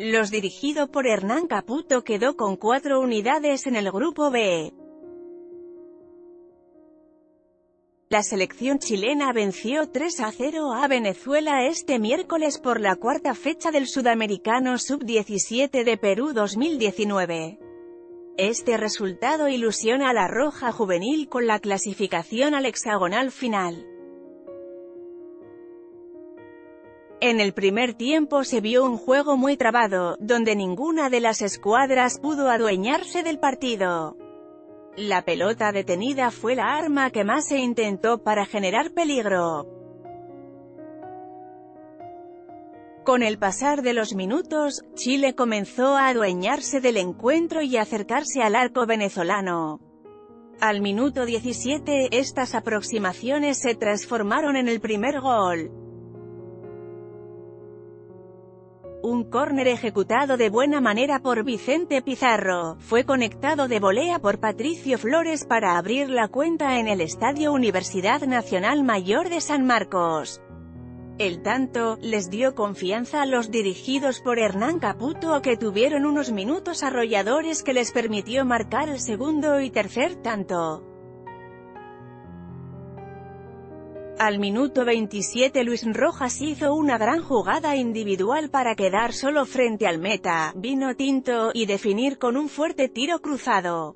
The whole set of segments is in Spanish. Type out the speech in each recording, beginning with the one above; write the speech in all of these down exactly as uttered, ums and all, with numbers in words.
Los dirigido por Hernán Caputto quedó con cuatro unidades en el grupo be. La selección chilena venció tres a cero a Venezuela este miércoles por la cuarta fecha del Sudamericano sub diecisiete de Perú dos mil diecinueve. Este resultado ilusiona a La Roja juvenil con la clasificación al hexagonal final. En el primer tiempo se vio un juego muy trabado, donde ninguna de las escuadras pudo adueñarse del partido. La pelota detenida fue la arma que más se intentó para generar peligro. Con el pasar de los minutos, Chile comenzó a adueñarse del encuentro y acercarse al arco venezolano. Al minuto diecisiete, estas aproximaciones se transformaron en el primer gol. Un córner ejecutado de buena manera por Vicente Pizarro, fue conectado de volea por Patricio Flores para abrir la cuenta en el Estadio Universidad Nacional Mayor de San Marcos. El tanto, les dio confianza a los dirigidos por Hernán Caputto, que tuvieron unos minutos arrolladores que les permitió marcar el segundo y tercer tanto. Al minuto veintisiete, Luis Rojas hizo una gran jugada individual para quedar solo frente al meta, vino tinto, y definir con un fuerte tiro cruzado.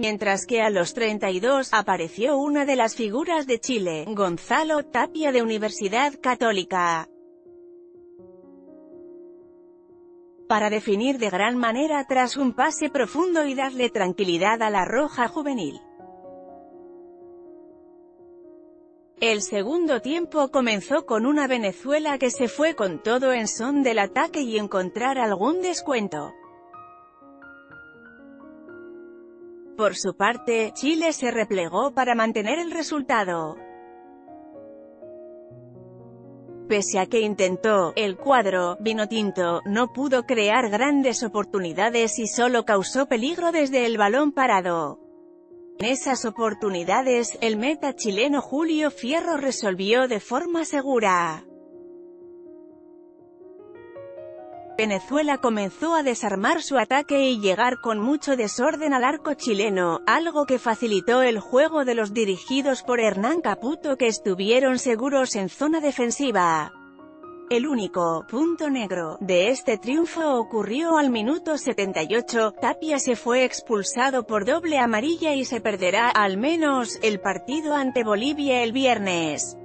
Mientras que a los treinta y dos, apareció una de las figuras de Chile, Gonzalo Tapia de Universidad Católica, para definir de gran manera tras un pase profundo y darle tranquilidad a La Roja juvenil. El segundo tiempo comenzó con una Venezuela que se fue con todo en son del ataque y encontrar algún descuento. Por su parte, Chile se replegó para mantener el resultado. Pese a que intentó, el cuadro vinotinto no pudo crear grandes oportunidades y solo causó peligro desde el balón parado. En esas oportunidades, el meta chileno Julio Fierro resolvió de forma segura. Venezuela comenzó a desarmar su ataque y llegar con mucho desorden al arco chileno, algo que facilitó el juego de los dirigidos por Hernán Caputto, que estuvieron seguros en zona defensiva. El único punto negro de este triunfo ocurrió al minuto setenta y ocho, Tapia se fue expulsado por doble amarilla y se perderá, al menos, el partido ante Bolivia el viernes.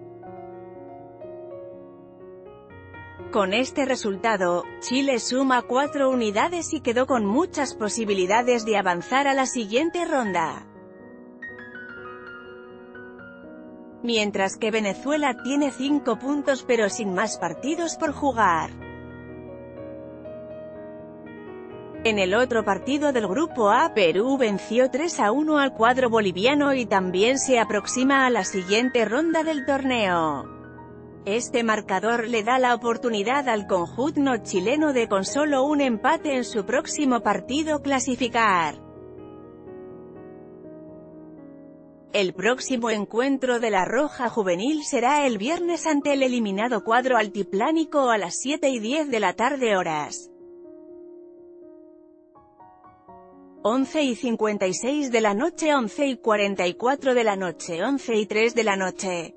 Con este resultado, Chile suma cuatro unidades y quedó con muchas posibilidades de avanzar a la siguiente ronda. Mientras que Venezuela tiene cinco puntos pero sin más partidos por jugar. En el otro partido del grupo A, Perú venció tres a uno al cuadro boliviano y también se aproxima a la siguiente ronda del torneo. Este marcador le da la oportunidad al conjunto chileno de, con solo un empate en su próximo partido, clasificar. El próximo encuentro de La Roja juvenil será el viernes ante el eliminado cuadro altiplánico a las siete y diez de la tarde horas. once y cincuenta y seis de la noche, once y cuarenta y cuatro de la noche, once y tres de la noche.